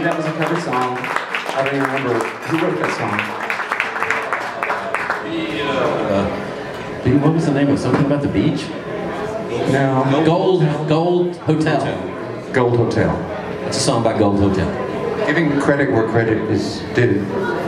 That was a cover song. I don't even remember who wrote that song. Yeah. What was the name of something about the beach? No. Gold Hotel. Gold Hotel. It's a song by Gold Hotel. Giving credit where credit is due.